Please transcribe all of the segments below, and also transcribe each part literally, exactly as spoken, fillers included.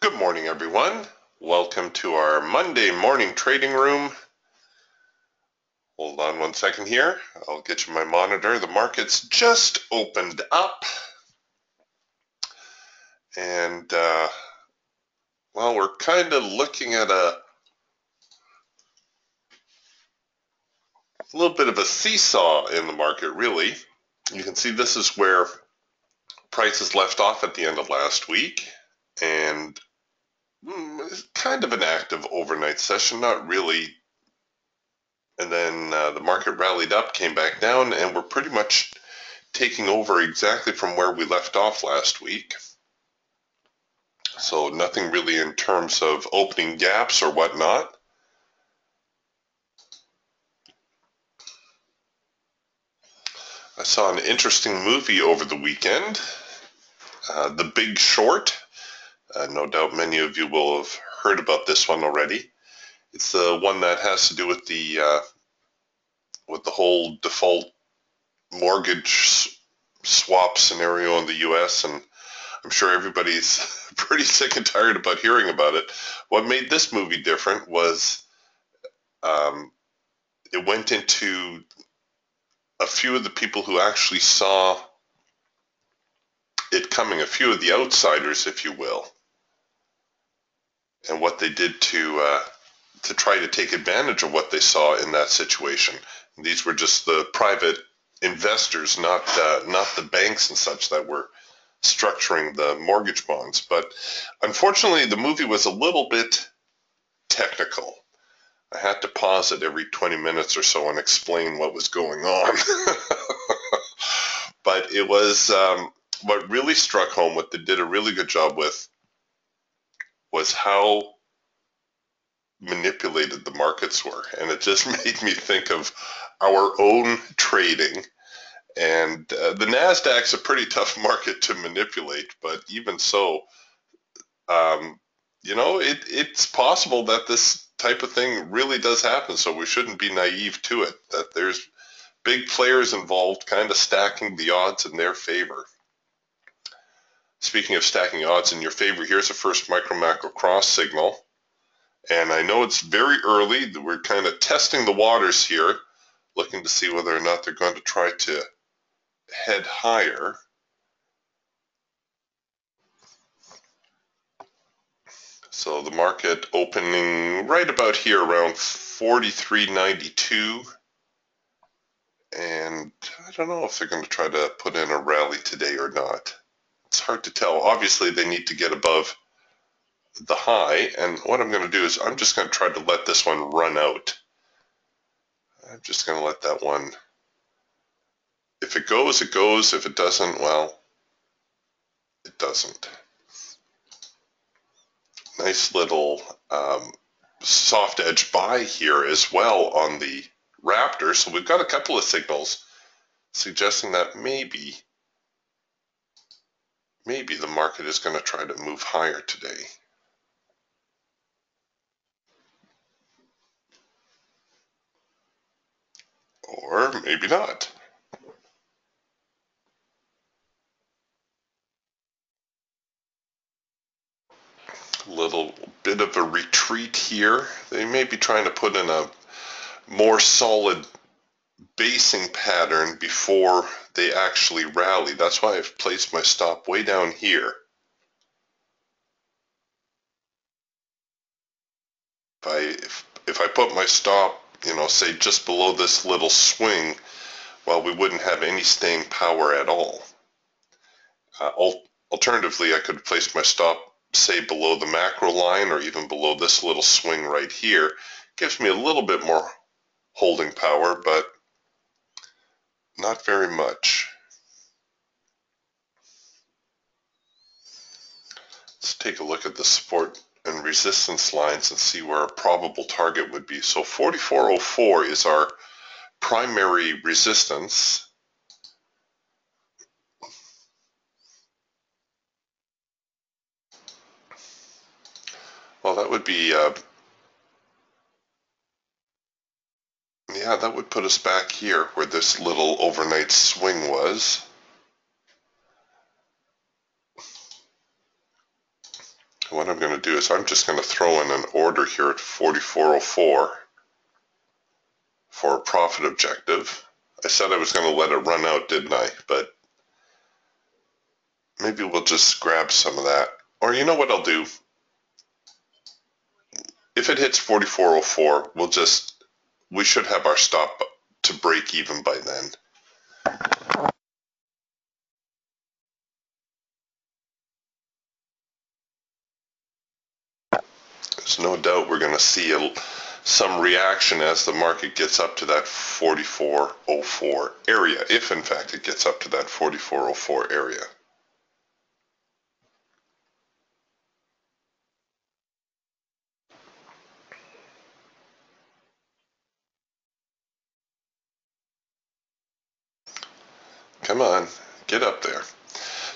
Good morning, everyone. Welcome to our Monday morning trading room. Hold on one second here. I'll get you my monitor. The market's just opened up. And, uh, well, we're kind of looking at a, a little bit of a seesaw in the market, really. You can see this is where prices left off at the end of last week. And kind of an active overnight session, not really. And then uh, the market rallied up, came back down, and we're pretty much taking over exactly from where we left off last week. So nothing really in terms of opening gaps or whatnot. I saw an interesting movie over the weekend, uh, The Big Short. Uh, no doubt many of you will have heard about this one already. It's the one that has to do with the uh, with the whole default mortgage swap scenario in the U S, and I'm sure everybody's pretty sick and tired about hearing about it. What made this movie different was um, it went into a few of the people who actually saw it coming, a few of the outsiders, if you will, and what they did to uh, to try to take advantage of what they saw in that situation. And these were just the private investors, not uh, not the banks and such that were structuring the mortgage bonds. But unfortunately, the movie was a little bit technical. I had to pause it every twenty minutes or so and explain what was going on. But it was um, what really struck home, what they did a really good job with, was how manipulated the markets were. And it just made me think of our own trading. And uh, the NASDAQ's a pretty tough market to manipulate, but even so, um, you know, it, it's possible that this type of thing really does happen, so we shouldn't be naive to it, that there's big players involved kind of stacking the odds in their favor. Speaking of stacking odds in your favor, here's a first micro-macro cross signal. And I know it's very early. We're kind of testing the waters here, looking to see whether or not they're going to try to head higher. So the market opening right about here, around forty-three ninety-two. And I don't know if they're going to try to put in a rally today or not. It's hard to tell. Obviously, they need to get above the high, and what I'm going to do is I'm just going to try to let this one run out. I'm just going to let that one, if it goes, it goes. If it doesn't, well, it doesn't. Nice little um, soft edge buy here as well on the Raptor. So we've got a couple of signals suggesting that maybe Maybe the market is going to try to move higher today. Or maybe not. A little bit of a retreat here. They may be trying to put in a more solid basing pattern before they actually rally. That's why I've placed my stop way down here. If I, if, if I put my stop, you know, say just below this little swing, well, we wouldn't have any staying power at all. Uh, al alternatively, I could place my stop, say, below the macro line or even below this little swing right here. Gives me a little bit more holding power, but not very much. Let's take a look at the support and resistance lines and see where a probable target would be. So forty-four oh four is our primary resistance. Well, that would be, uh, yeah, that would put us back here where this little overnight swing was. what I'm going to do is I'm just going to throw in an order here at forty-four oh four for a profit objective. I said I was going to let it run out, didn't I? But maybe we'll just grab some of that. Or you know what I'll do? If it hits forty-four oh four, we'll just, we should have our stop to break even by then. There's no doubt we're going to see a, some reaction as the market gets up to that forty-four oh four area, if in fact it gets up to that forty-four oh four area. Come on, get up there.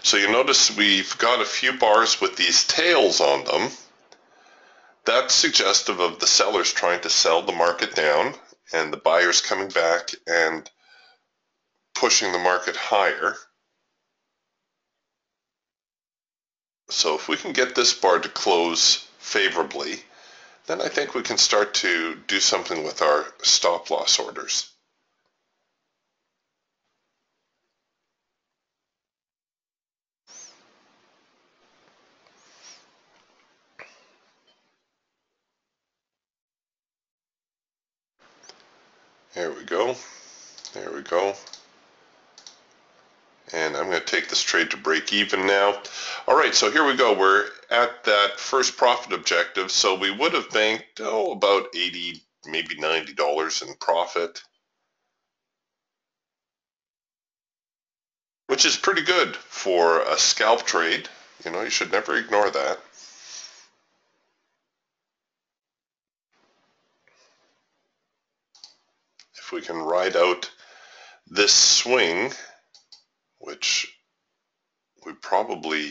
So you notice we've got a few bars with these tails on them. That's suggestive of the sellers trying to sell the market down and the buyers coming back and pushing the market higher. So if we can get this bar to close favorably, then I think we can start to do something with our stop loss orders. There we go, there we go. And I'm going to take this trade to break even now. All right, so here we go. We're at that first profit objective. So we would have banked, oh, about eighty dollars, maybe ninety dollars in profit, which is pretty good for a scalp trade. You know, you should never ignore that. We can ride out this swing, which we probably,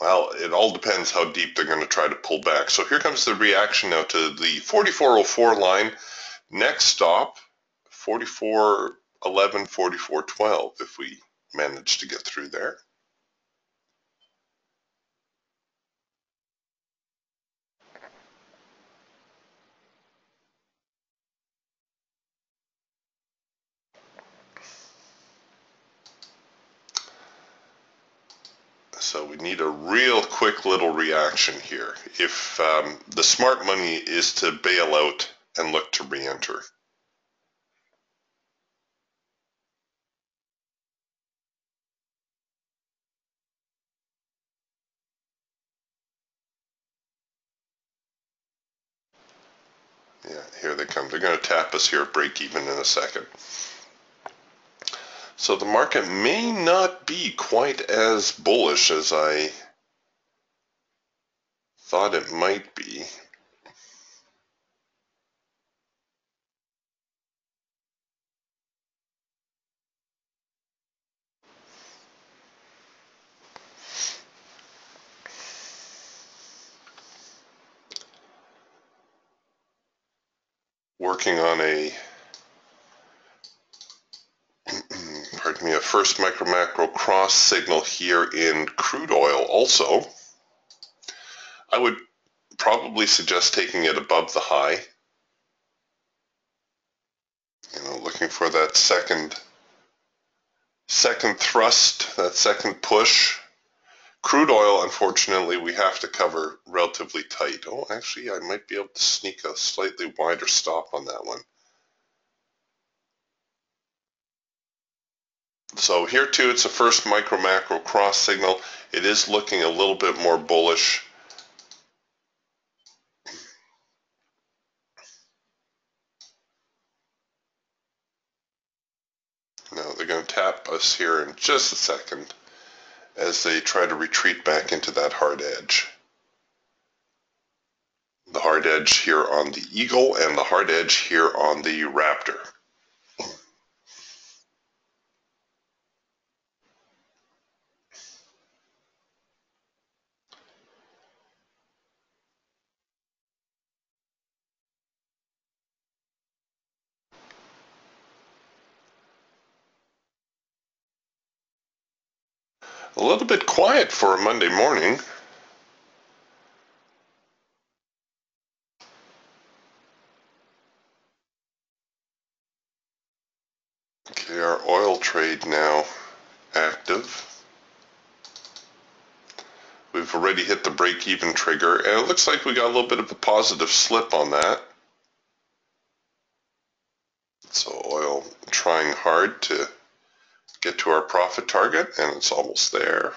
well, it all depends how deep they're going to try to pull back. So here comes the reaction now to the forty-four oh four line. Next stop, forty-four eleven, forty-four twelve, if we manage to get through there. So we need a real quick little reaction here. If um, the smart money is to bail out and look to re-enter. Yeah, here they come. They're going to tap us here at break even in a second. So the market may not be quite as bullish as I thought it might be. Working on a Pardon me, a first micro macro cross signal here in crude oil also. I would probably suggest taking it above the high. You know, looking for that second second thrust, that second push. Crude oil, unfortunately, we have to cover relatively tight. Oh, actually, I might be able to sneak a slightly wider stop on that one. So here too, it's a first micro macro cross signal. It is looking a little bit more bullish. Now they're going to tap us here in just a second as they try to retreat back into that hard edge. The hard edge here on the Eagle and the hard edge here on the Raptor. A little bit quiet for a Monday morning. trade now active. We've already hit the break-even trigger, and it looks like we got a little bit of a positive slip on that. So oil trying hard to get to our profit target, and it's almost there.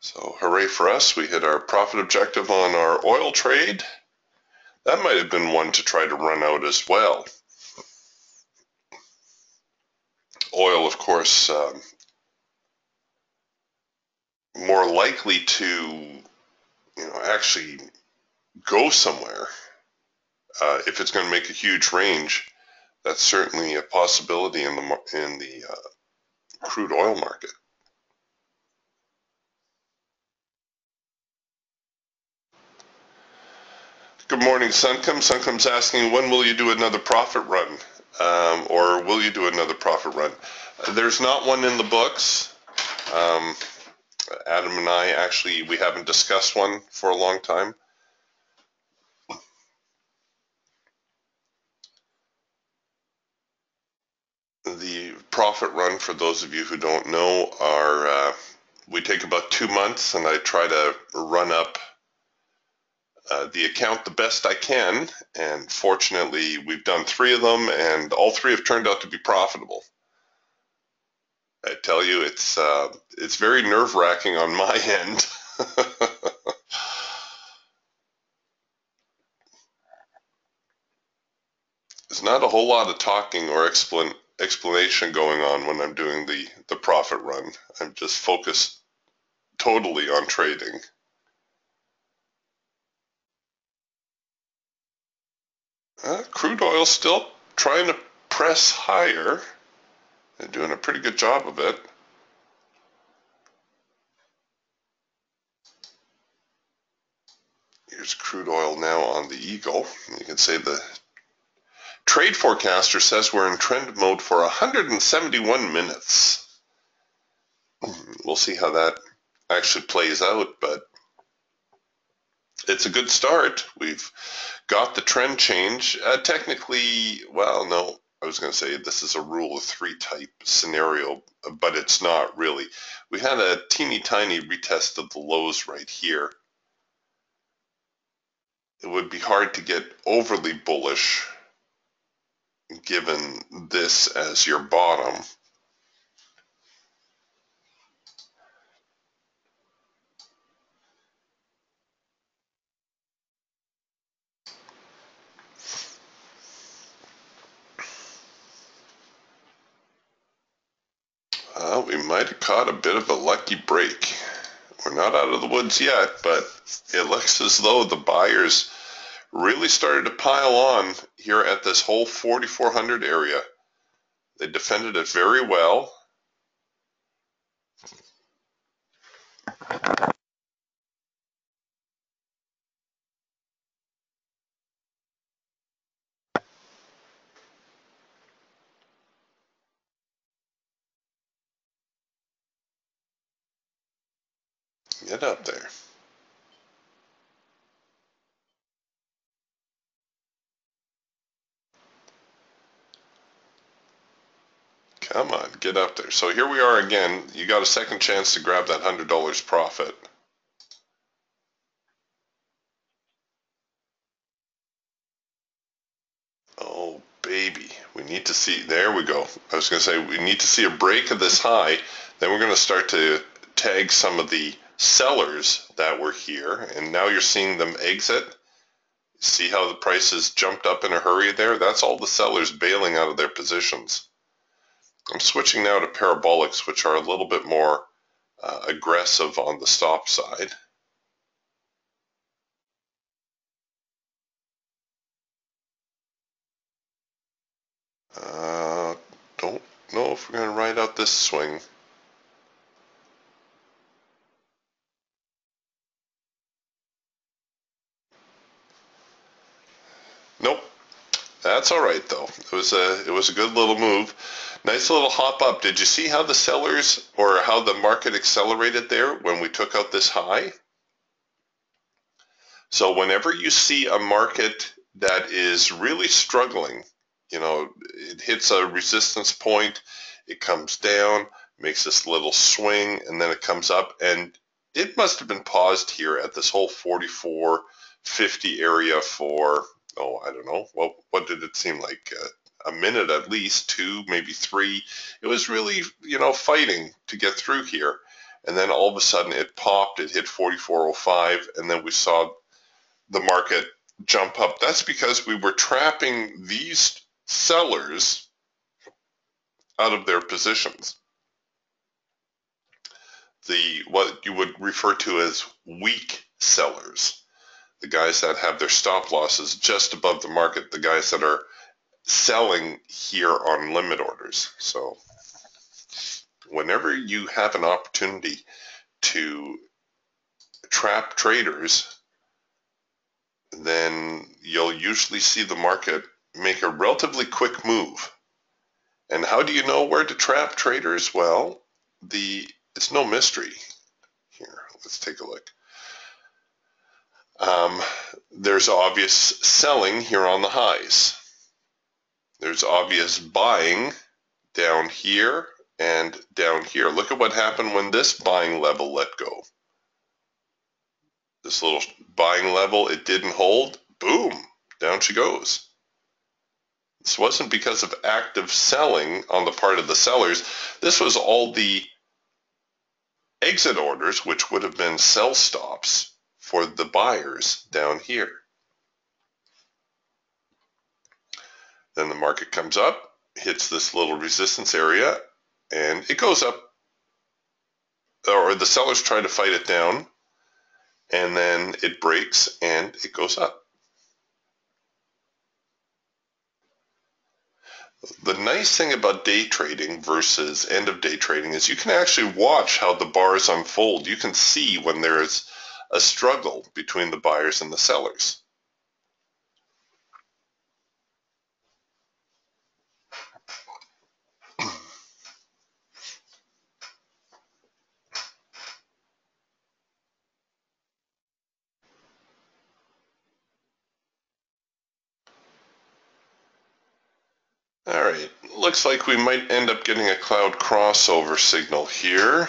So hooray for us, we hit our profit objective on our oil trade. That might have been one to try to run out as well. Oil, of course, um, more likely to, you know, actually go somewhere. Uh, if it's going to make a huge range, that's certainly a possibility in the in the uh, crude oil market. Good morning, Suncom. Suncom's asking, when will you do another profit run? Um, or will you do another profit run? Uh, there's not one in the books. Um, Adam and I, actually, we haven't discussed one for a long time. The profit run, for those of you who don't know, are uh, we take about two months, and I try to run up uh, the account the best I can. And fortunately, we've done three of them, and all three have turned out to be profitable. I tell you, it's uh, it's very nerve-wracking on my end. There's not a whole lot of talking or explanation. explanation going on when I'm doing the the profit run. I'm just focused totally on trading. Uh, crude oil still trying to press higher. They're doing a pretty good job of it. Here's crude oil now on the Eagle. You can say the Trade Forecaster says we're in trend mode for one hundred seventy-one minutes. We'll see how that actually plays out, but it's a good start. We've got the trend change. Uh, technically, well, no, I was going to say this is a rule of three type scenario, but it's not really. We had a teeny tiny retest of the lows right here. It would be hard to get overly bullish given this as your bottom. Well, we might have caught a bit of a lucky break. We're not out of the woods yet, but it looks as though the buyers really started to pile on here at this whole forty-four hundred area. They defended it very well. Get up there. Come on, get up there. So here we are again. You got a second chance to grab that one hundred dollars profit. Oh, baby. We need to see. There we go. I was going to say we need to see a break of this high. Then we're going to start to tag some of the sellers that were here. And now you're seeing them exit. See how the prices jumped up in a hurry there? That's all the sellers bailing out of their positions. I'm switching now to parabolics, which are a little bit more uh, aggressive on the stop side. Uh, don't know if we're going to ride out this swing. Nope. That's all right, though. It was a it was a good little move. Nice little hop up. Did you see how the sellers or how the market accelerated there when we took out this high? So whenever you see a market that is really struggling you know, it hits a resistance point, it comes down, makes this little swing, and then it comes up, and it must have been paused here at this whole forty-four fifty area for, oh, I don't know, well, what did it seem like? Uh, a minute at least, two, maybe three. It was really, you know, fighting to get through here. And then all of a sudden it popped, it hit forty-four oh five, and then we saw the market jump up. That's because we were trapping these sellers out of their positions. The, what you would refer to as weak sellers, the guys that have their stop losses just above the market, the guys that are selling here on limit orders. So whenever you have an opportunity to trap traders, then you'll usually see the market make a relatively quick move. And how do you know where to trap traders? Well, the it's no mystery. Here, let's take a look. Um, there's obvious selling here on the highs. There's obvious buying down here and down here. Look at what happened when this buying level let go. This little buying level, it didn't hold. Boom, down she goes. This wasn't because of active selling on the part of the sellers. This was all the exit orders, which would have been sell stops for the buyers down here. Then the market comes up, hits this little resistance area, and it goes up, or the sellers try to fight it down, and then it breaks and it goes up. The nice thing about day trading versus end of day trading is you can actually watch how the bars unfold. You can see when there is a struggle between the buyers and the sellers. All right, looks like we might end up getting a cloud crossover signal here.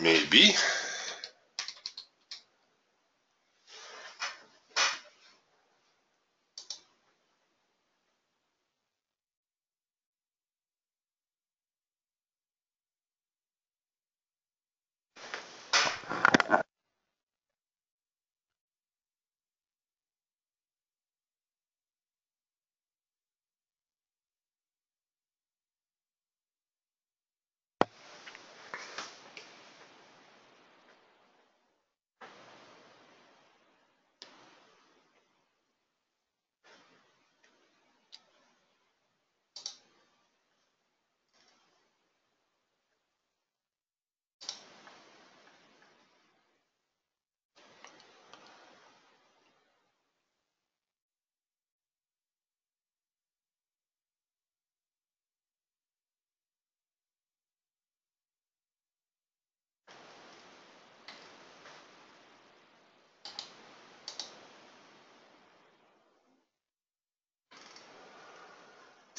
Maybe.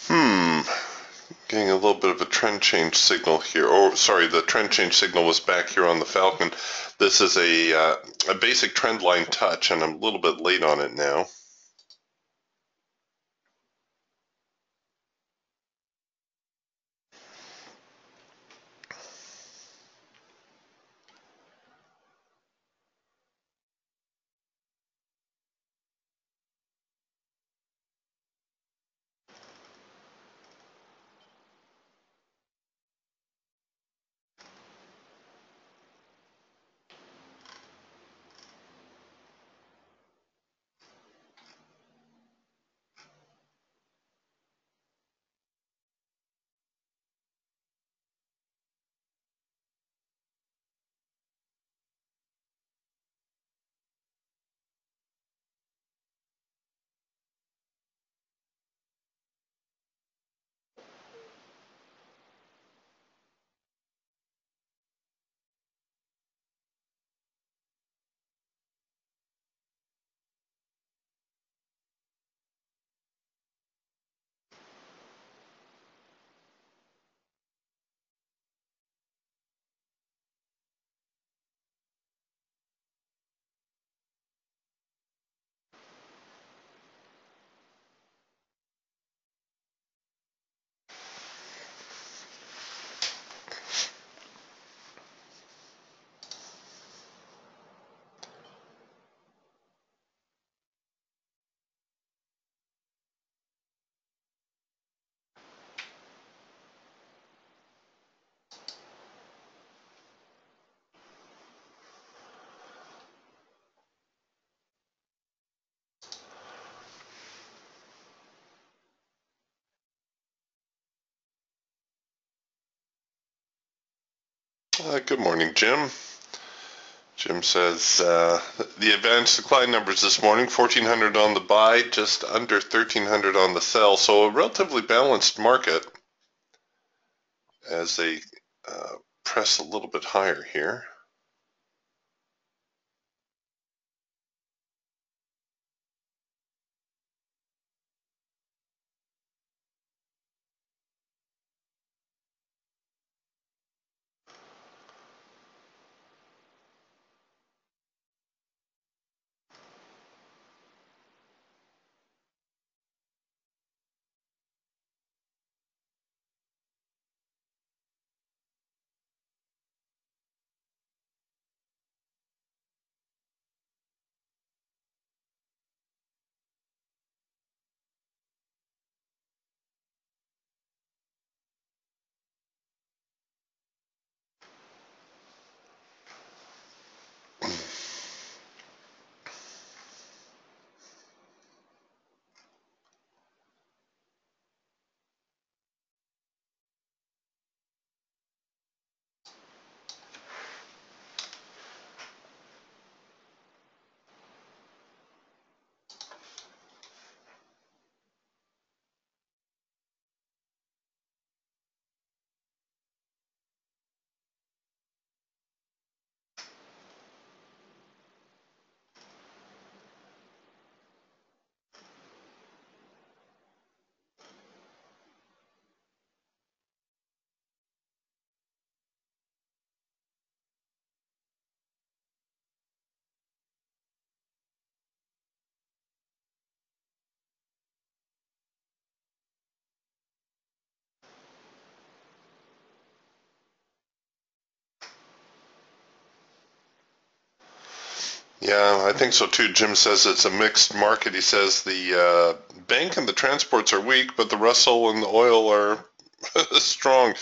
Hmm, getting a little bit of a trend change signal here. Oh, sorry, the trend change signal was back here on the Falcon. This is a, uh, a basic trend line touch, and I'm a little bit late on it now. Uh, good morning, Jim. Jim says, uh, the advanced decline numbers this morning, fourteen hundred on the buy, just under thirteen hundred on the sell. So a relatively balanced market as they uh, press a little bit higher here. Yeah, I think so too. Jim says it's a mixed market. He says the uh, bank and the transports are weak, but the Russell and the oil are strong.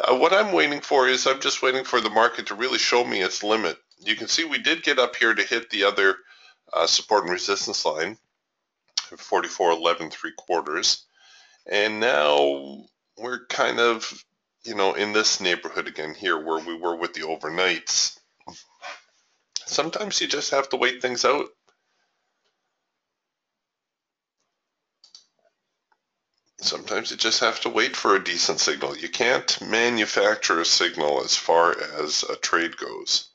Uh, what I'm waiting for is I'm just waiting for the market to really show me its limit. You can see we did get up here to hit the other uh, support and resistance line, forty-four eleven three quarters, and now we're kind of, you know, in this neighborhood again here where we were with the overnights. Sometimes you just have to wait things out. Sometimes you just have to wait for a decent signal. You can't manufacture a signal as far as a trade goes.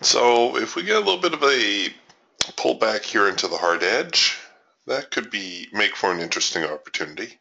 So if we get a little bit of a pullback here into the hard edge, that could be make for an interesting opportunity.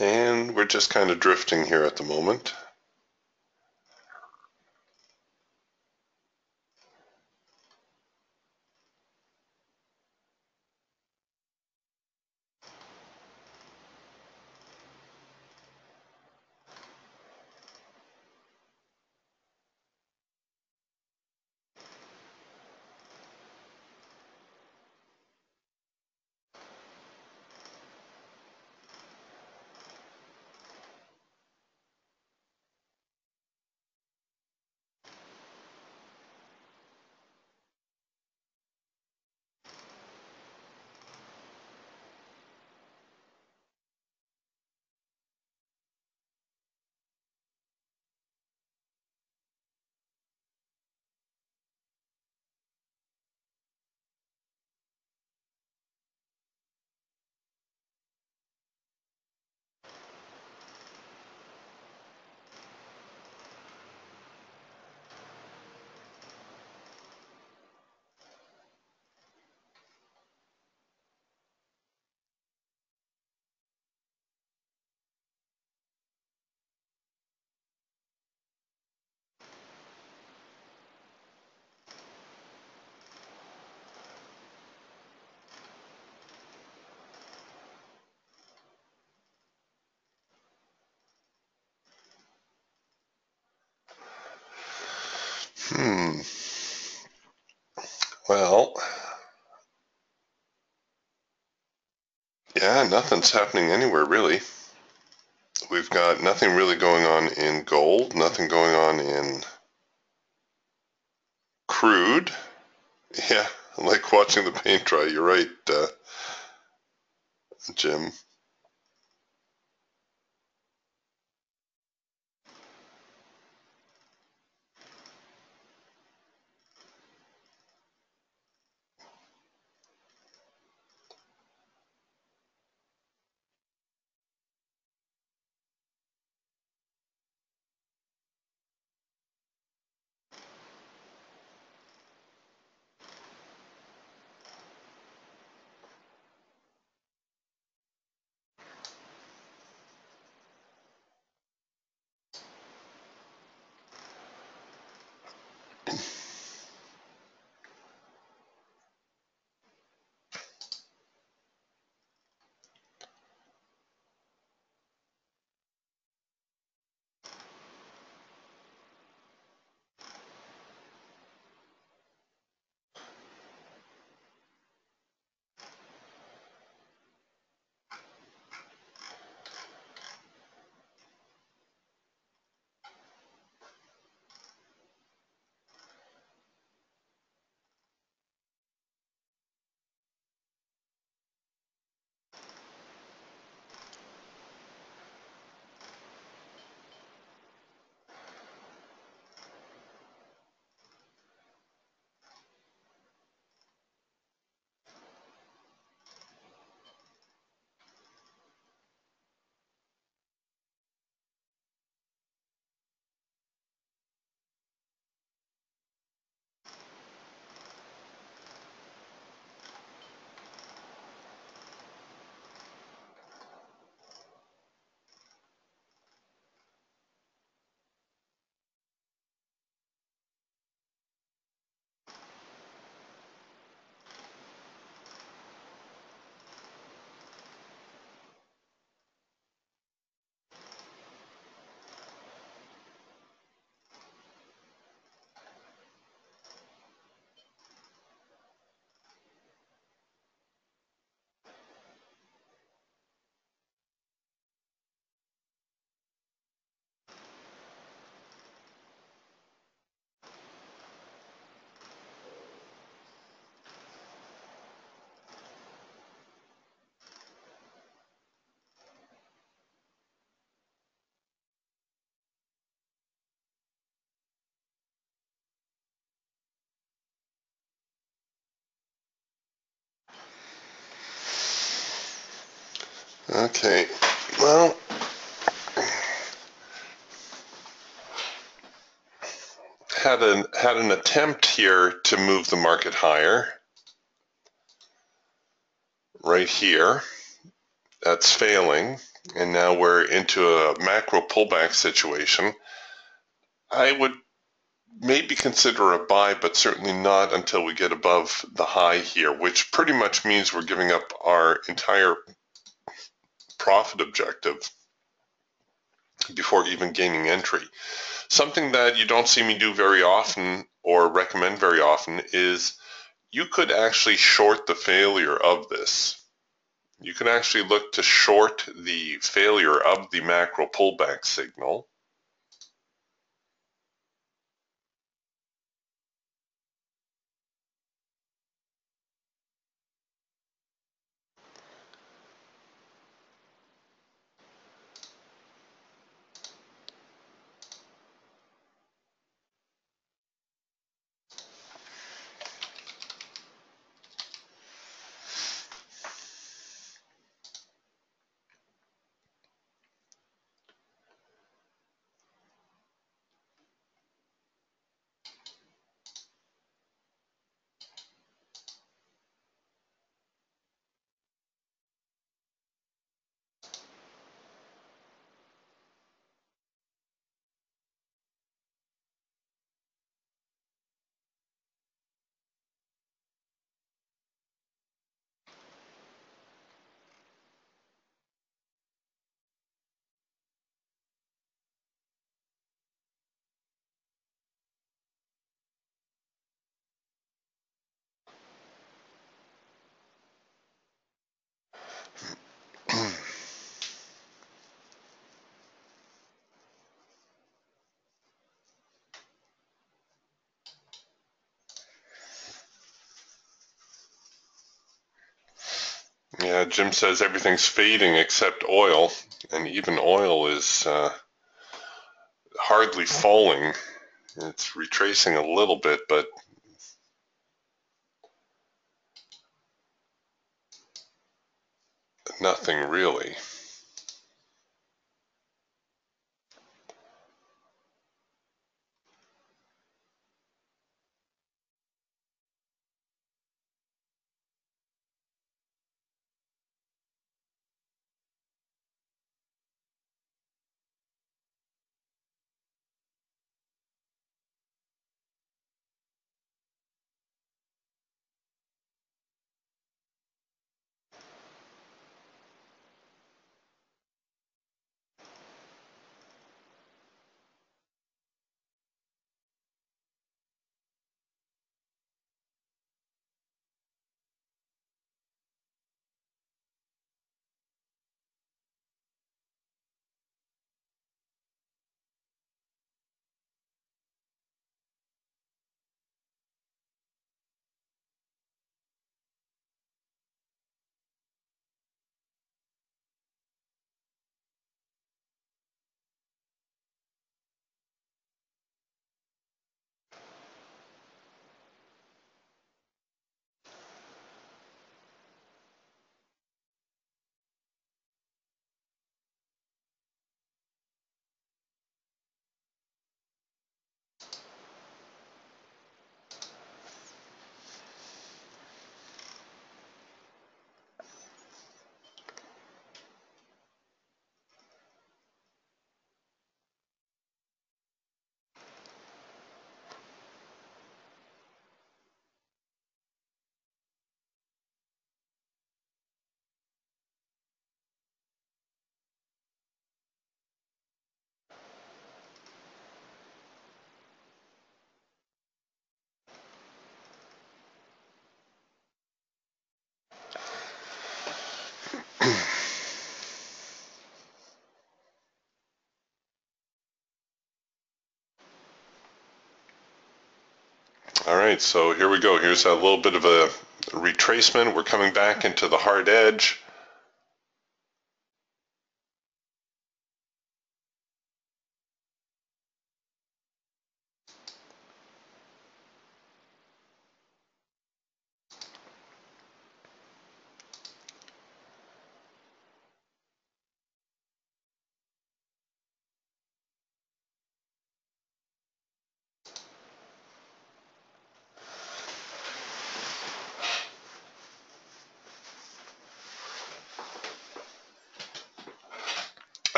And we're just kind of drifting here at the moment. Hmm. Well, yeah, nothing's happening anywhere really. We've got nothing really going on in gold, nothing going on in crude. Yeah, like watching the paint dry. You're right, uh, Jim. Okay, well, had an, had an attempt here to move the market higher, right here. That's failing. and now we're into a macro pullback situation, I would maybe consider a buy, but certainly not until we get above the high here, which pretty much means we're giving up our entire profit objective before even gaining entry. Something that you don't see me do very often or recommend very often is you could actually short the failure of this. You can actually look to short the failure of the macro pullback signal. Yeah, Jim says everything's fading except oil, and even oil is uh, hardly falling. It's retracing a little bit, but nothing really. All right, so here we go. Here's a little bit of a retracement. We're coming back into the hard edge.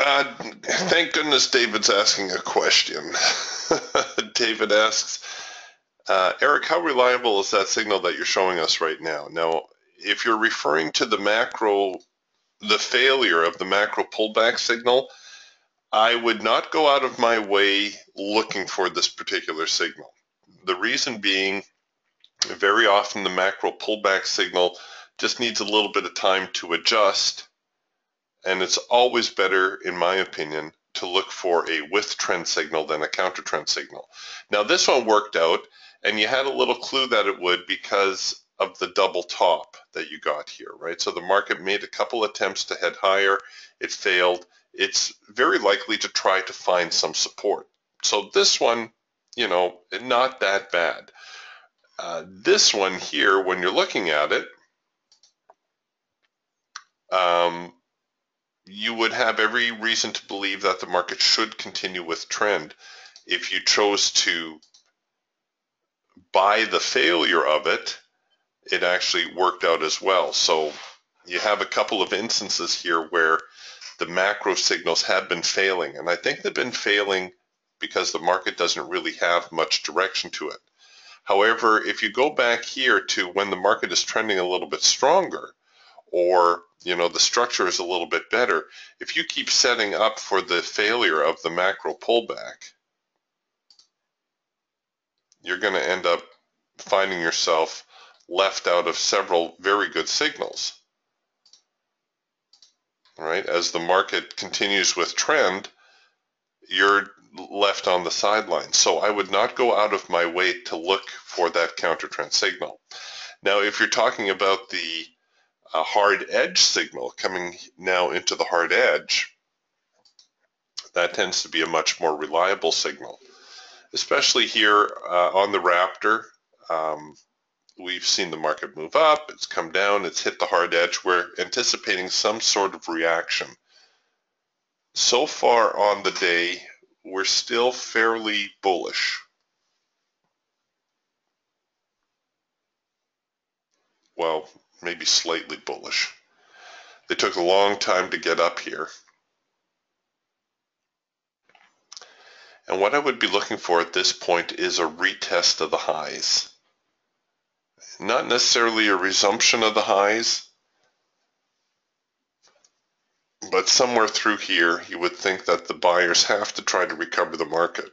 Uh, thank goodness David's asking a question. David asks, uh, Eric, how reliable is that signal that you're showing us right now? Now, if you're referring to the macro, the failure of the macro pullback signal, I would not go out of my way looking for this particular signal. The reason being, very often the macro pullback signal just needs a little bit of time to adjust, and it's always better, in my opinion, to look for a with trend signal than a counter trend signal. Now this one worked out, and you had a little clue that it would because of the double top that you got here, right? So the market made a couple attempts to head higher, it failed. It's very likely to try to find some support. So this one, you know, not that bad. Uh, this one here, when you're looking at it, um, you would have every reason to believe that the market should continue with trend. If you chose to buy the failure of it, it actually worked out as well. So you have a couple of instances here where the macro signals have been failing, and I think they've been failing because the market doesn't really have much direction to it. However, if you go back here to when the market is trending a little bit stronger, or you know the structure is a little bit better, if you keep setting up for the failure of the macro pullback, you're going to end up finding yourself left out of several very good signals. All right, as the market continues with trend, you're left on the sidelines. So I would not go out of my way to look for that counter trend signal. Now, if you're talking about the uh, hard edge signal coming now into the hard edge, that tends to be a much more reliable signal, especially here uh, on the Raptor. Um, We've seen the market move up, it's come down, it's hit the hard edge. We're anticipating some sort of reaction. So far on the day, we're still fairly bullish. Well, maybe slightly bullish. They took a long time to get up here. And what I would be looking for at this point is a retest of the highs. Not necessarily a resumption of the highs, but somewhere through here you would think that the buyers have to try to recover the market.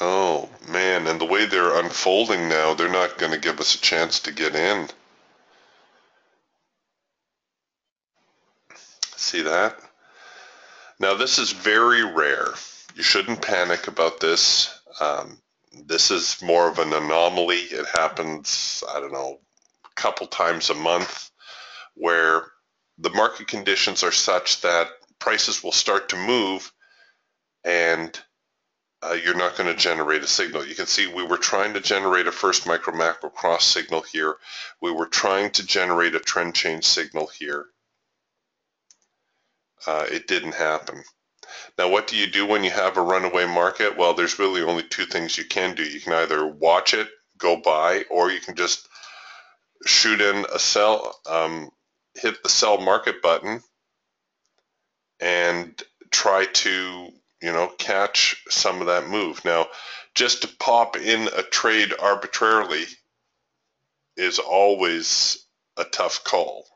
Oh man, and the way they're unfolding now, they're not going to give us a chance to get in. See that? Now this is very rare. You shouldn't panic about this. Um, this is more of an anomaly. It happens, I don't know, a couple times a month where the market conditions are such that prices will start to move and uh, you're not going to generate a signal. You can see we were trying to generate a first micro macro cross signal here. We were trying to generate a trend change signal here. Uh, it didn't happen. Now, what do you do when you have a runaway market? Well, there's really only two things you can do. You can either watch it, go buy, or you can just shoot in a sell, um, hit the sell market button and try to, you know, catch some of that move. Now, just to pop in a trade arbitrarily is always a tough call.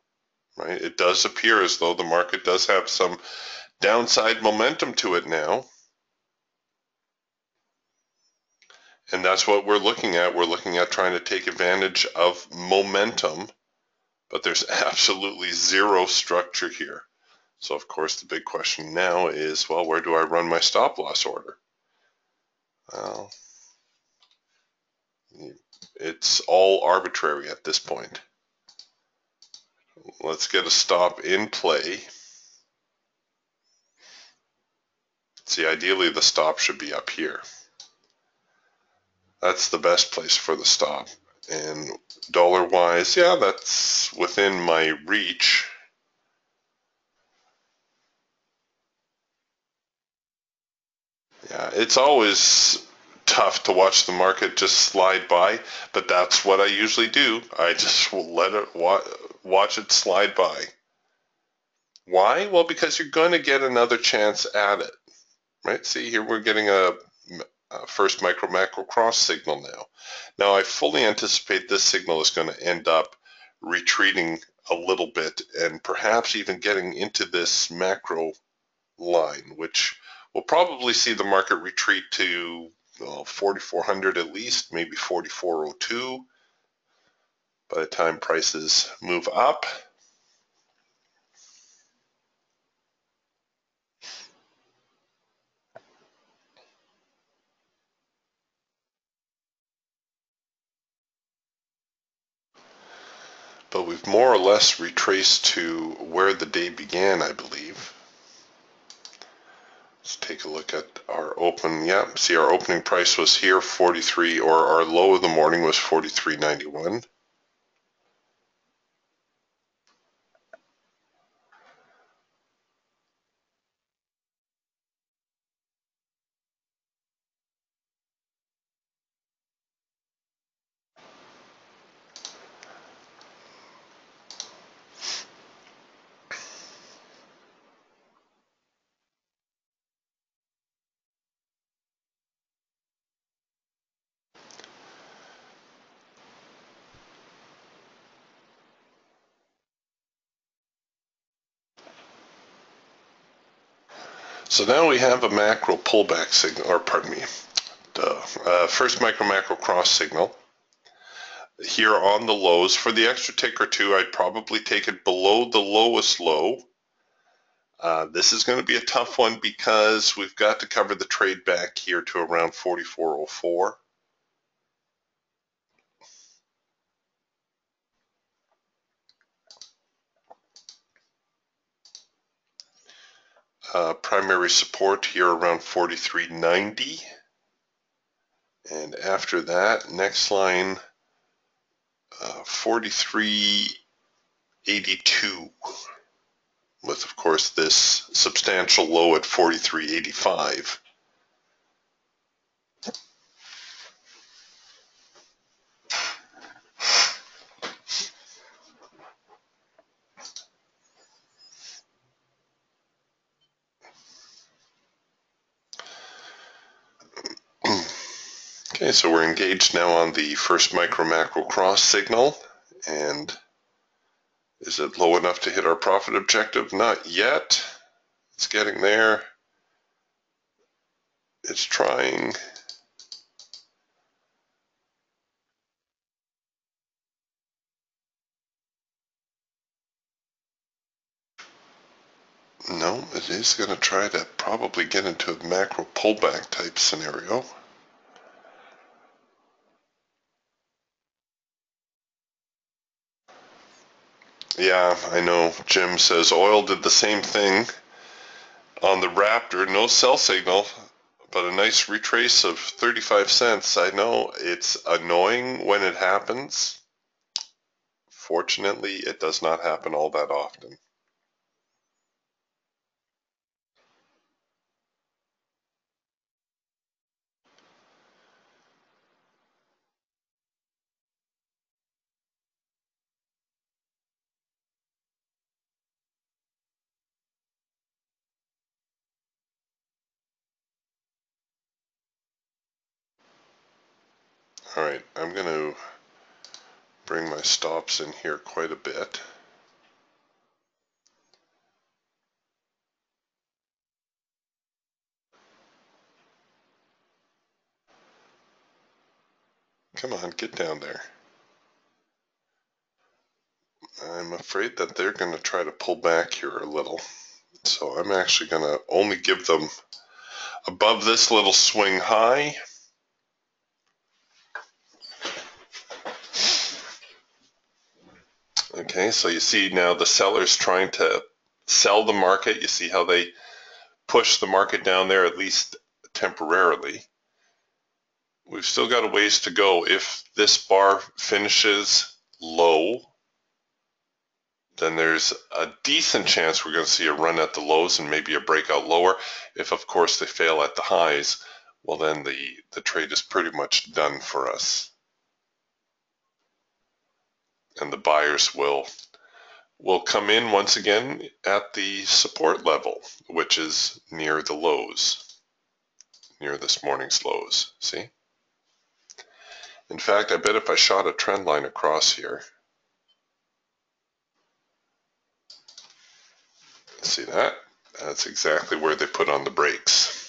Right? It does appear as though the market does have some downside momentum to it now. And that's what we're looking at. We're looking at trying to take advantage of momentum, but there's absolutely zero structure here. So of course the big question now is, well, where do I run my stop loss order? Well, it's all arbitrary at this point. Let's get a stop in play. See, ideally the stop should be up here. That's the best place for the stop. And dollar wise, yeah, that's within my reach. Yeah, it's always tough to watch the market just slide by, but that's what I usually do. I just will let it wa watch it slide by. Why? Well, because you're going to get another chance at it, right? See, here we're getting a, a first micro macro cross signal now. Now, I fully anticipate this signal is going to end up retreating a little bit and perhaps even getting into this macro line, which we'll probably see the market retreat to well, forty-four hundred at least, maybe forty-four oh two by the time prices move up. But we've more or less retraced to where the day began, I believe. Let's take a look at our open. Yeah, see our opening price was here, forty-three, or our low of the morning was forty-three ninety-one. So now we have a macro pullback signal, or pardon me, uh, first micro macro cross signal here on the lows. For the extra tick or two, I'd probably take it below the lowest low. Uh, this is going to be a tough one because we've got to cover the trade back here to around forty-four oh four. Uh, primary support here around forty-three ninety, and after that next line uh, forty-three eighty-two, with of course this substantial low at forty-three eighty-five. Okay, so we're engaged now on the first micro macro cross signal, and is it low enough to hit our profit objective? Not yet. It's getting there. It's trying. No, it is going to try to probably get into a macro pullback type scenario. Yeah, I know. Jim says oil did the same thing on the Raptor. No sell signal, but a nice retrace of thirty-five cents. I know it's annoying when it happens. Fortunately, it does not happen all that often. All right, I'm going to bring my stops in here quite a bit. Come on, get down there. I'm afraid that they're going to try to pull back here a little. So I'm actually going to only give them above this little swing high. Okay, so you see now the sellers trying to sell the market. You see how they push the market down there, at least temporarily. We've still got a ways to go. If this bar finishes low, then there's a decent chance we're going to see a run at the lows and maybe a breakout lower. If, of course, they fail at the highs, well then the, the trade is pretty much done for us. And the buyers will, will come in once again at the support level, which is near the lows, near this morning's lows, see? In fact, I bet if I shot a trend line across here, see that? That's exactly where they put on the brakes.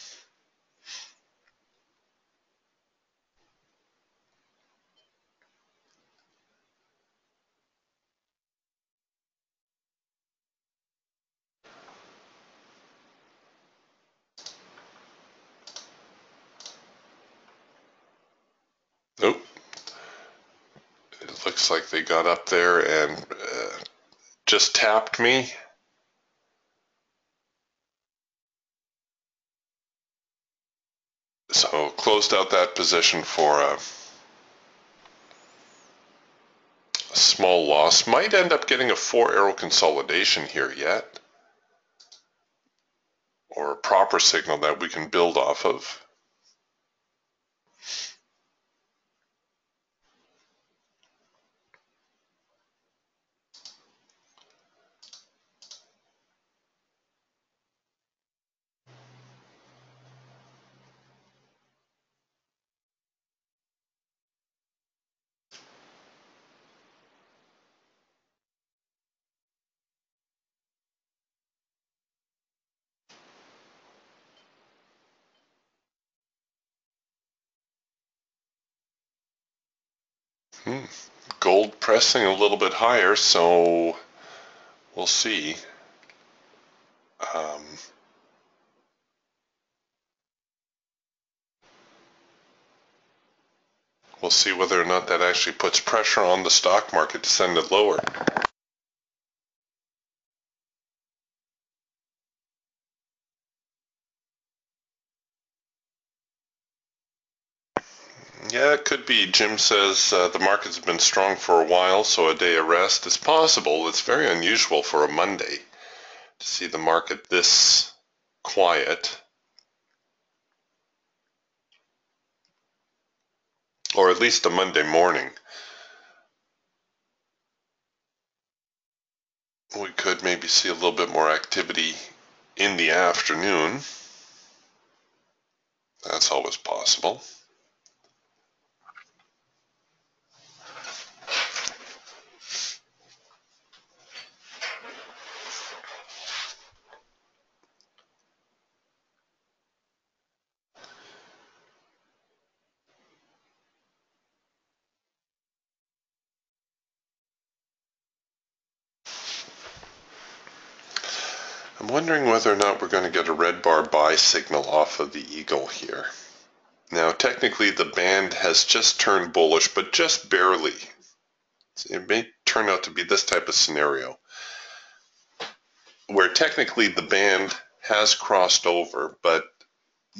Nope. It looks like they got up there and uh, just tapped me. So closed out that position for a, a small loss. Might end up getting a four arrow consolidation here yet, or a proper signal that we can build off of. Hmm. Gold pressing a little bit higher, so we'll see. Um, we'll see whether or not that actually puts pressure on the stock market to send it lower. Yeah, it could be. Jim says uh, the market's been strong for a while, so a day of rest is possible. It's very unusual for a Monday to see the market this quiet, or at least a Monday morning. We could maybe see a little bit more activity in the afternoon. That's always possible. I'm wondering whether or not we're going to get a red bar buy signal off of the Eagle here. Now, technically, the band has just turned bullish, but just barely. It may turn out to be this type of scenario, where technically the band has crossed over, but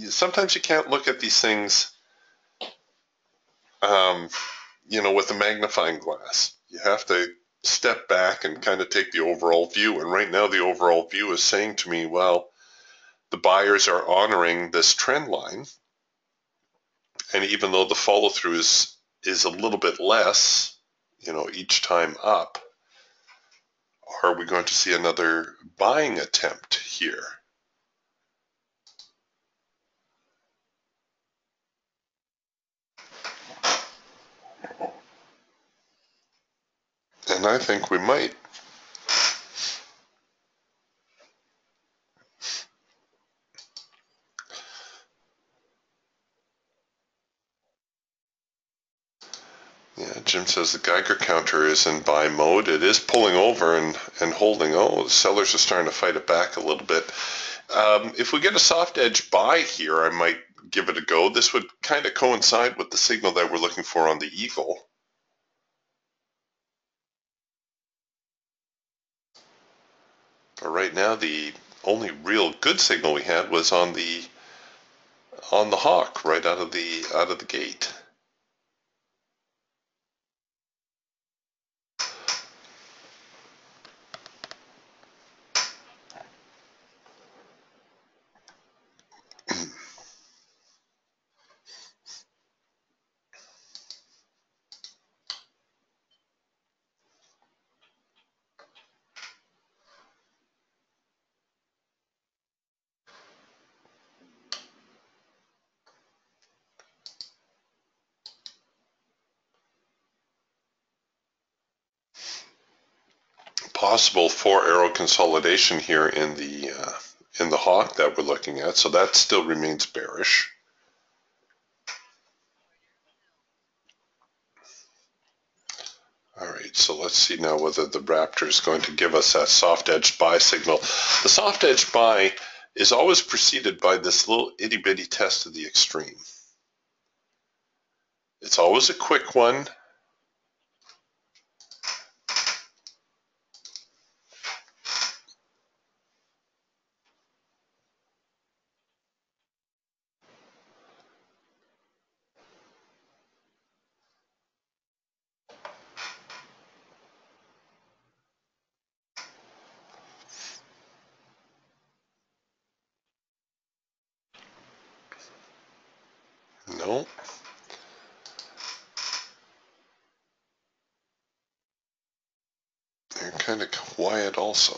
sometimes you can't look at these things, um, you know, with a magnifying glass. You have to step back and kind of take the overall view, and right now the overall view is saying to me, well, the buyers are honoring this trend line, and even though the follow-through is is a little bit less, you know, each time up, are we going to see another buying attempt here? And I think we might. Yeah, Jim says the Geiger counter is in buy mode. It is pulling over and, and holding. Oh, the sellers are starting to fight it back a little bit. Um, if we get a soft edge buy here, I might give it a go. This would kind of coincide with the signal that we're looking for on the Eagle. But right now, the only real good signal we had was on the on the Hawk right out of the out of the gate. possible four arrow consolidation here in the uh, in the Hawk that we're looking at, so that still remains bearish. All right, so let's see now whether the Raptor is going to give us that soft edge buy signal. The soft edge buy is always preceded by this little itty bitty test of the extreme. It's always a quick one. No. They're kind of quiet also.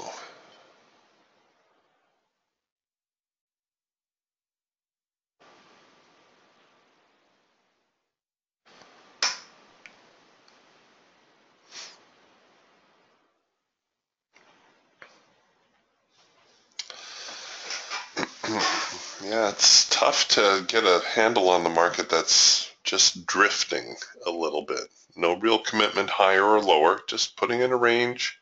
Yeah, it's tough to get a handle on the market that's just drifting a little bit. No real commitment higher or lower, just putting in a range.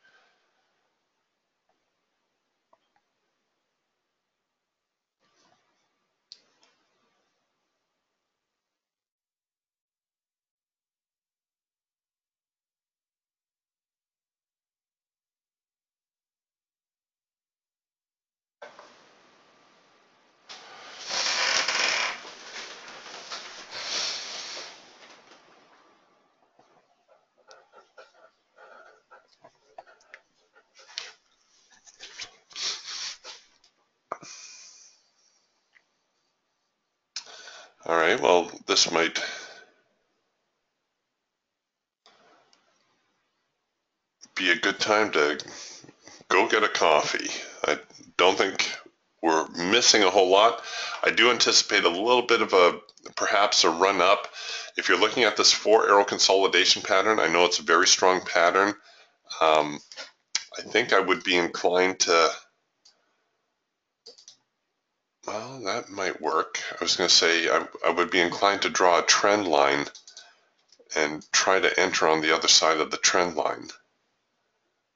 All right, well, this might be a good time to go get a coffee. I don't think we're missing a whole lot. I do anticipate a little bit of a, perhaps a run up. If you're looking at this four arrow consolidation pattern, I know it's a very strong pattern. Um, I think I would be inclined to, well, that might work. I was going to say I, I would be inclined to draw a trend line and try to enter on the other side of the trend line.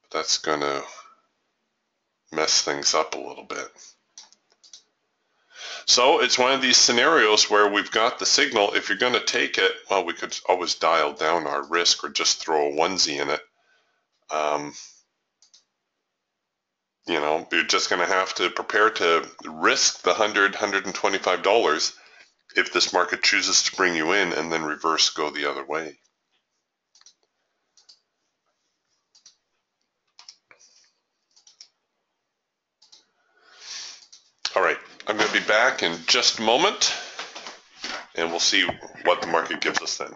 But that's going to mess things up a little bit. So it's one of these scenarios where we've got the signal. If you're going to take it, well, we could always dial down our risk or just throw a onesie in it. Um, You know, you're just going to have to prepare to risk the one hundred, one hundred twenty-five dollars if this market chooses to bring you in and then reverse go the other way. All right, I'm going to be back in just a moment, and we'll see what the market gives us then.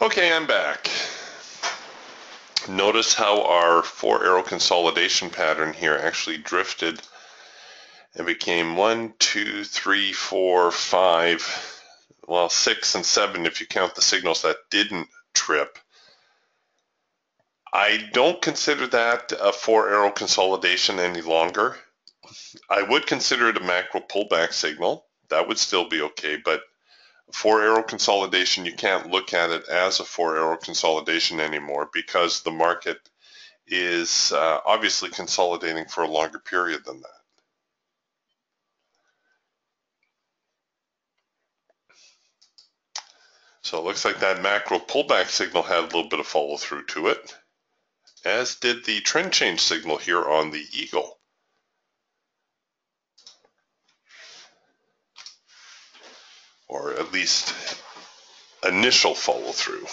Okay, I'm back. Notice how our four arrow consolidation pattern here actually drifted and became one, two, three, four, five, well, six and seven if you count the signals that didn't trip. I don't consider that a four arrow consolidation any longer. I would consider it a macro pullback signal. That would still be okay, but four arrow consolidation, you can't look at it as a four arrow consolidation anymore because the market is uh, obviously consolidating for a longer period than that. So it looks like that macro pullback signal had a little bit of follow through to it, as did the trend change signal here on the Eagle. Or at least initial follow through.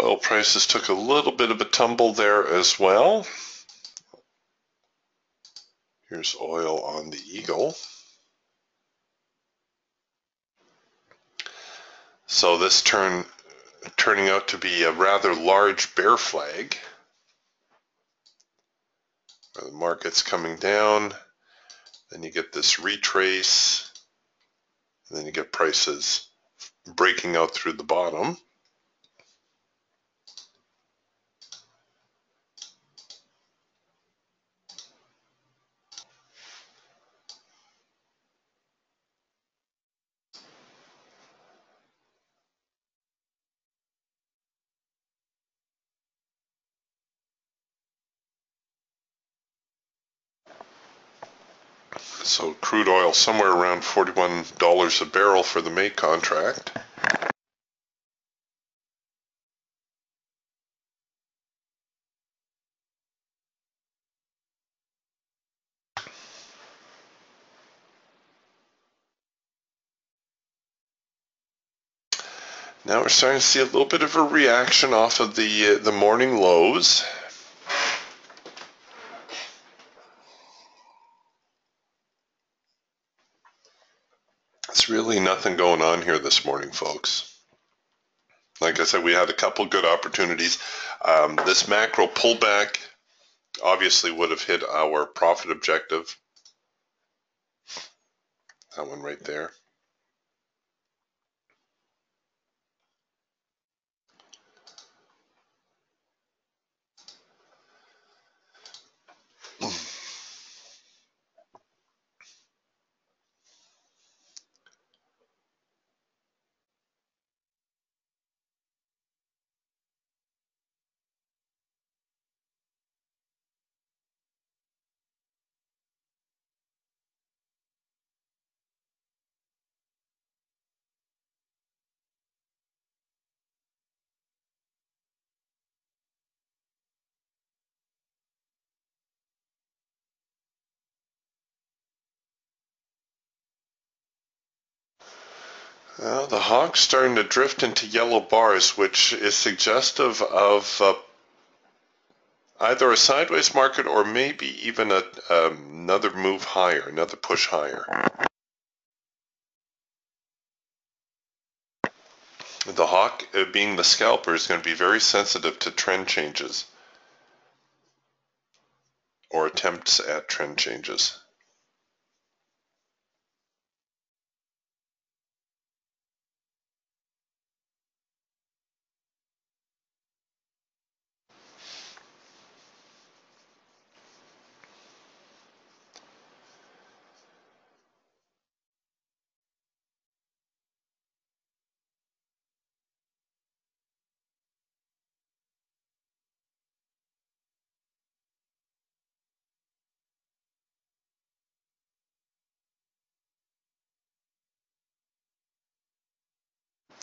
Oil prices took a little bit of a tumble there as well. Here's oil on the Eagle. So this turn turning out to be a rather large bear flag, where the market's coming down, then you get this retrace, and then you get prices breaking out through the bottom. So crude oil somewhere around forty-one dollars a barrel for the May contract. Now we're starting to see a little bit of a reaction off of the uh, the morning lows. Really nothing going on here this morning, folks. Like I said, we had a couple good opportunities. Um, this macro pullback obviously would have hit our profit objective. That one right there. Uh, the Hawk's starting to drift into yellow bars, which is suggestive of uh, either a sideways market or maybe even a, um, another move higher, another push higher. The Hawk, uh, being the scalper, is going to be very sensitive to trend changes or attempts at trend changes.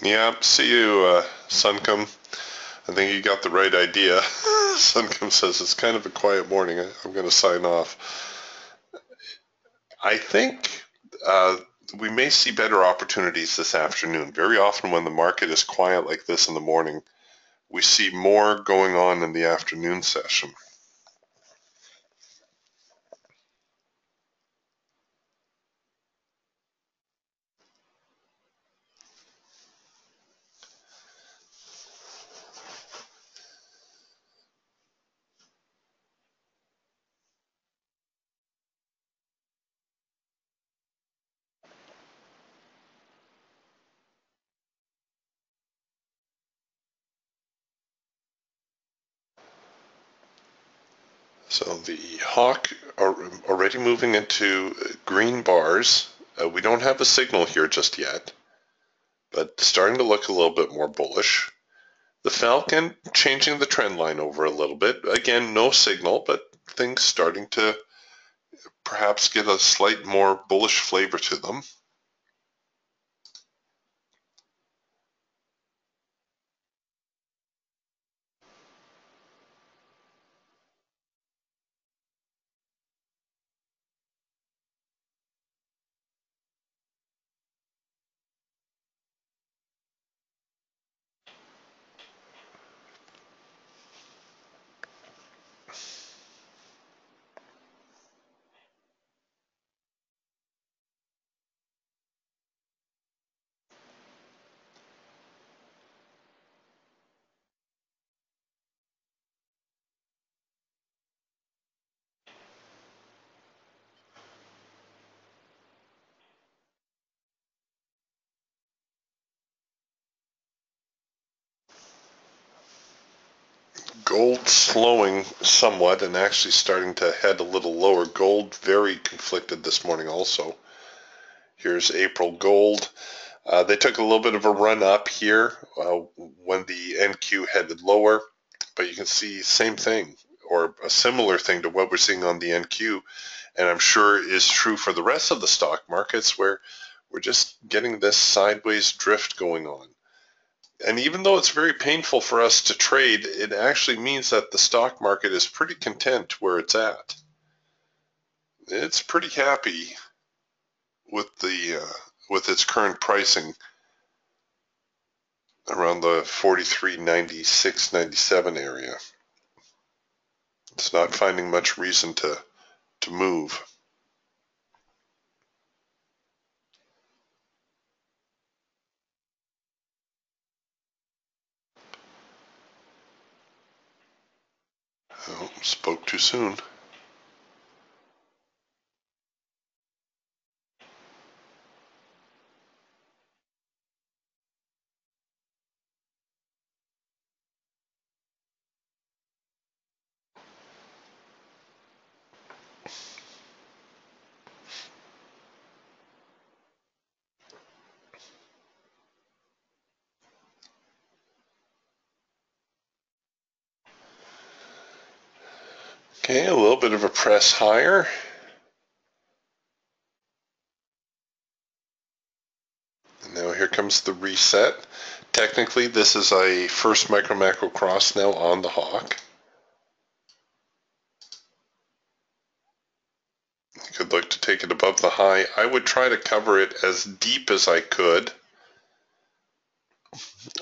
Yeah, see you, uh, Suncombe. I think you got the right idea. Suncombe says, it's kind of a quiet morning. I, I'm going to sign off. I think uh, we may see better opportunities this afternoon. Very often when the market is quiet like this in the morning, we see more going on in the afternoon session. So the Hawk are already moving into green bars. Uh, we don't have a signal here just yet, but starting to look a little bit more bullish. The Falcon changing the trend line over a little bit. Again, no signal, but things starting to perhaps get a slight more bullish flavor to them. Gold slowing somewhat and actually starting to head a little lower. Gold very conflicted this morning also. Here's April gold. Uh, they took a little bit of a run up here uh, when the N Q headed lower, but you can see same thing or a similar thing to what we're seeing on the N Q, and I'm sure is true for the rest of the stock markets where we're just getting this sideways drift going on. And even though it's very painful for us to trade, it actually means that the stock market is pretty content where it's at. It's pretty happy with the uh, with its current pricing around the forty-three ninety-six ninety-seven area. It's not finding much reason to to move. Oh, spoke too soon. Okay, a little bit of a press higher. And now here comes the reset. Technically, this is a first micro macro cross now on the Hawk. You could look to take it above the high. I would try to cover it as deep as I could.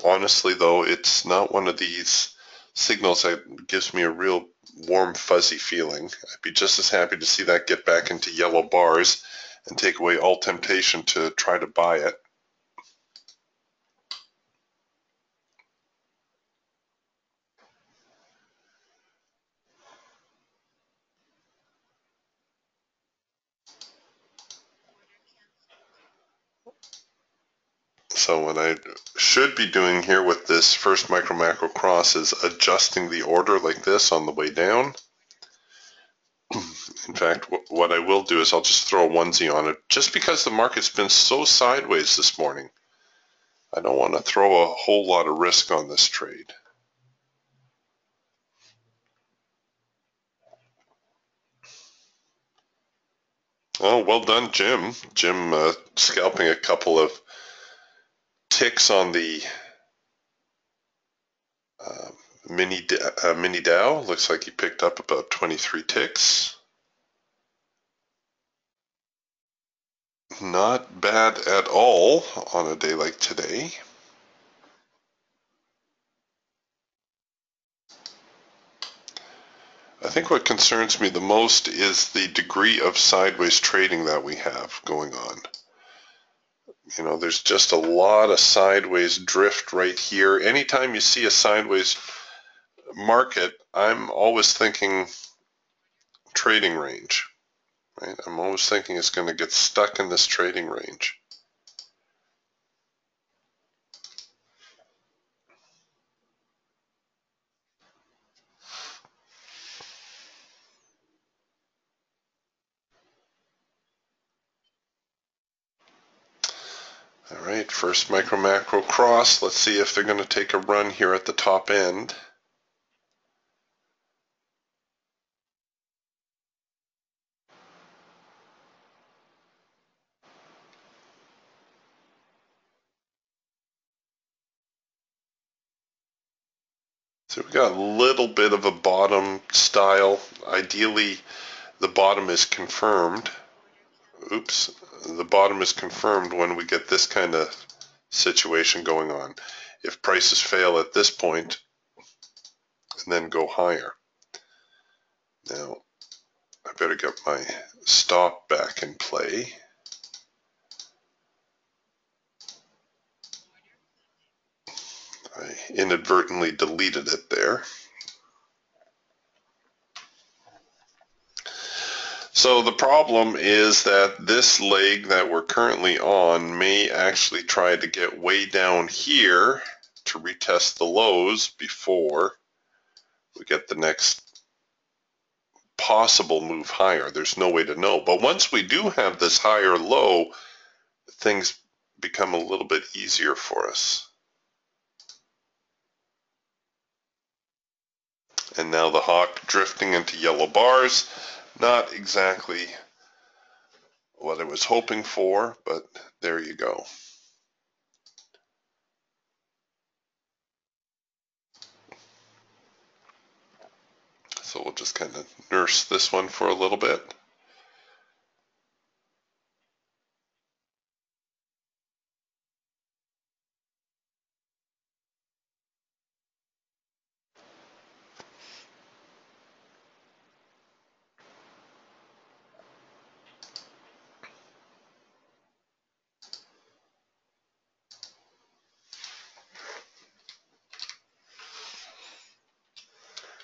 Honestly, though, it's not one of these signals that gives me a real warm fuzzy feeling. I'd be just as happy to see that get back into yellow bars and take away all temptation to try to buy it. So what I should be doing here with this first micro macro cross is adjusting the order like this on the way down. In fact, what I will do is I'll just throw a onesie on it just because the market's been so sideways this morning. I don't want to throw a whole lot of risk on this trade. Oh, well done, Jim. Jim uh, scalping a couple of ticks on the uh, mini uh, mini Dow. Looks like he picked up about twenty-three ticks. Not bad at all on a day like today. I think what concerns me the most is the degree of sideways trading that we have going on. You know, there's just a lot of sideways drift right here. Anytime you see a sideways market, I'm always thinking trading range. Right? I'm always thinking it's going to get stuck in this trading range. All right, first micro macro cross. Let's see if they're going to take a run here at the top end. So we got a little bit of a bottom style. Ideally, the bottom is confirmed. Oops, the bottom is confirmed when we get this kind of situation going on. If prices fail at this point and then go higher. Now, I better get my stop back in play. I inadvertently deleted it there. So the problem is that this leg that we're currently on may actually try to get way down here to retest the lows before we get the next possible move higher. There's no way to know. But once we do have this higher low, things become a little bit easier for us. And now the Hawk drifting into yellow bars. Not exactly what I was hoping for, but there you go. So we'll just kind of nurse this one for a little bit.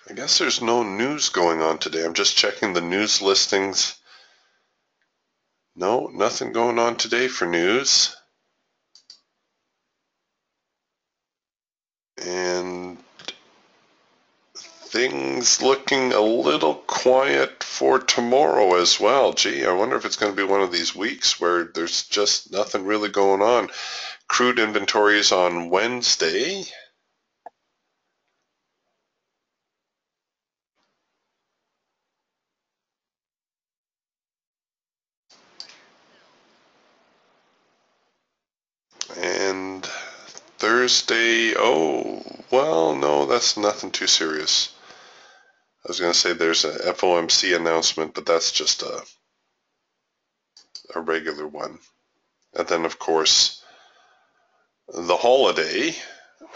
I guess there's no news going on today. I'm just checking the news listings. No, nothing going on today for news. And things looking a little quiet for tomorrow as well. Gee, I wonder if it's going to be one of these weeks where there's just nothing really going on. Crude inventories on Wednesday. And Thursday, oh, well, no, that's nothing too serious. I was going to say there's a F O M C announcement, but that's just a, a regular one. And then, of course, the holiday,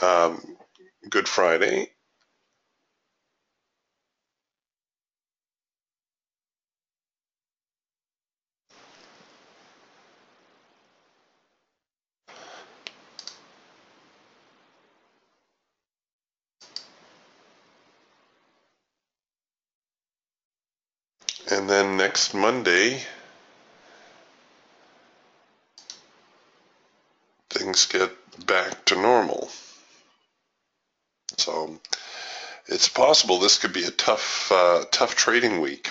um, Good Friday. And then next Monday, things get back to normal. So it's possible this could be a tough, uh, tough trading week.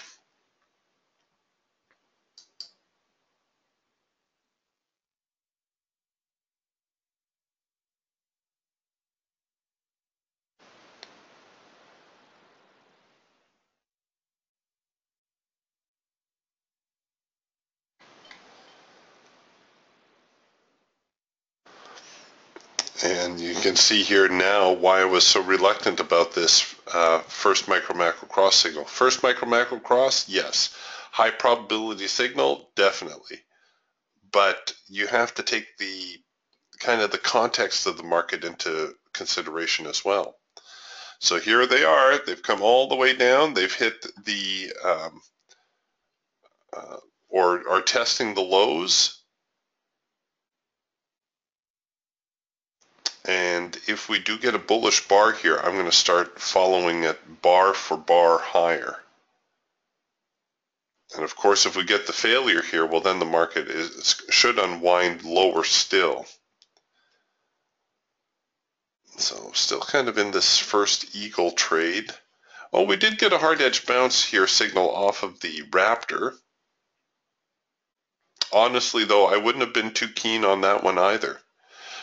And you can see here now why I was so reluctant about this uh, first micro macro cross signal. First micro macro cross, yes. High probability signal, definitely. But you have to take the kind of the context of the market into consideration as well. So here they are. They've come all the way down. They've hit the um, uh, or are testing the lows. And if we do get a bullish bar here, I'm going to start following it bar for bar higher. And of course, if we get the failure here, well, then the market is, should unwind lower still. So still kind of in this first Eagle trade. Oh, we did get a hard edge bounce here signal off of the Raptor. Honestly, though, I wouldn't have been too keen on that one either.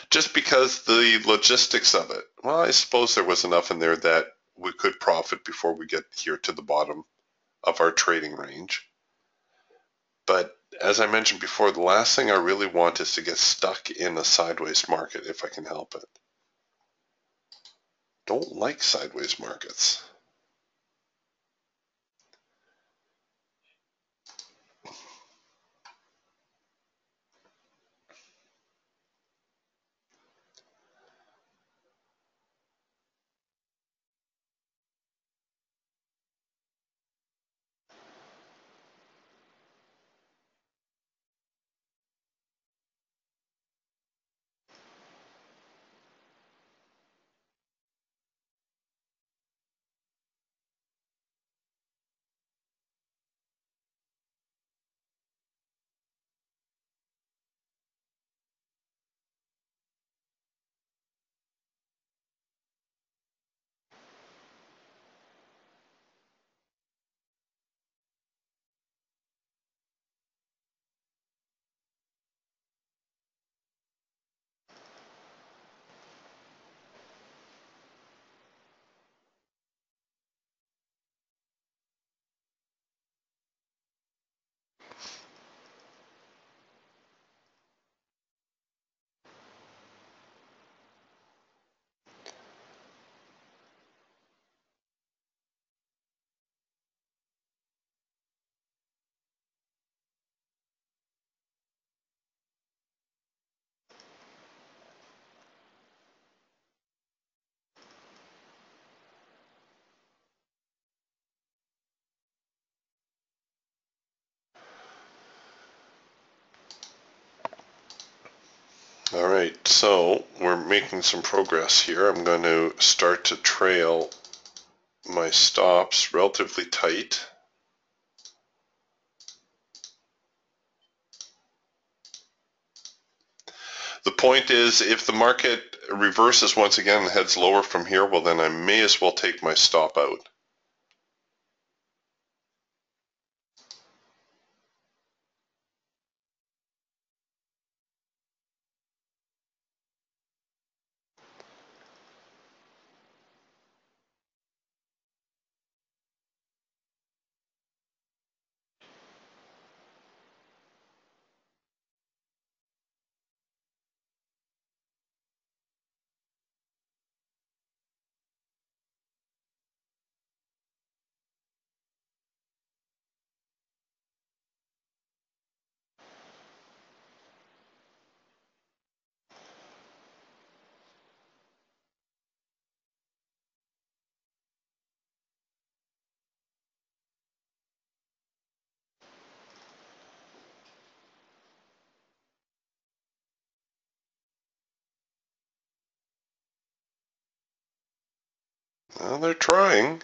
Just because the logistics of it. Well, I suppose there was enough in there that we could profit before we get here to the bottom of our trading range. But as I mentioned before, the last thing I really want is to get stuck in a sideways market if I can help it. Don't like sideways markets. All right, so we're making some progress here. I'm going to start to trail my stops relatively tight. The point is, if the market reverses once again and heads lower from here, well, then I may as well take my stop out. Well, they're trying.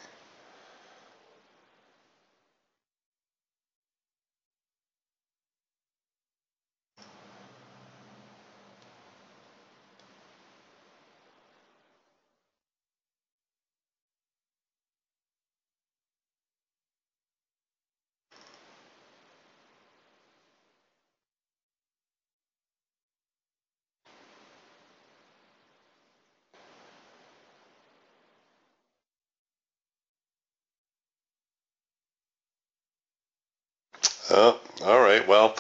Oh, all right, well,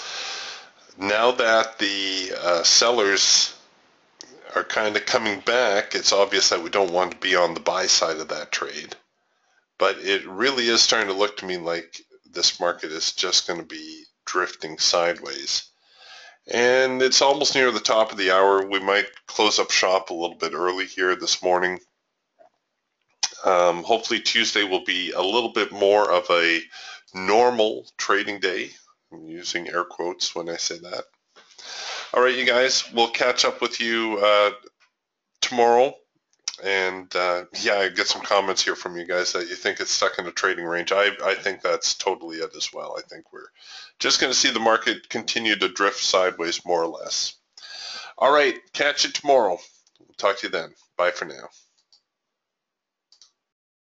now that the uh, sellers are kind of coming back. It's obvious that we don't want to be on the buy side of that trade, but it really is starting to look to me like this market is just going to be drifting sideways. And it's almost near the top of the hour. We might close up shop a little bit early here this morning. Um, hopefully Tuesday will be a little bit more of a normal trading day. I'm using air quotes when I say that. All right, you guys, we'll catch up with you uh, tomorrow. And uh, yeah, I get some comments here from you guys that you think it's stuck in a trading range. I, I think that's totally it as well. I think we're just going to see the market continue to drift sideways more or less. All right, catch you tomorrow. We'll talk to you then. Bye for now.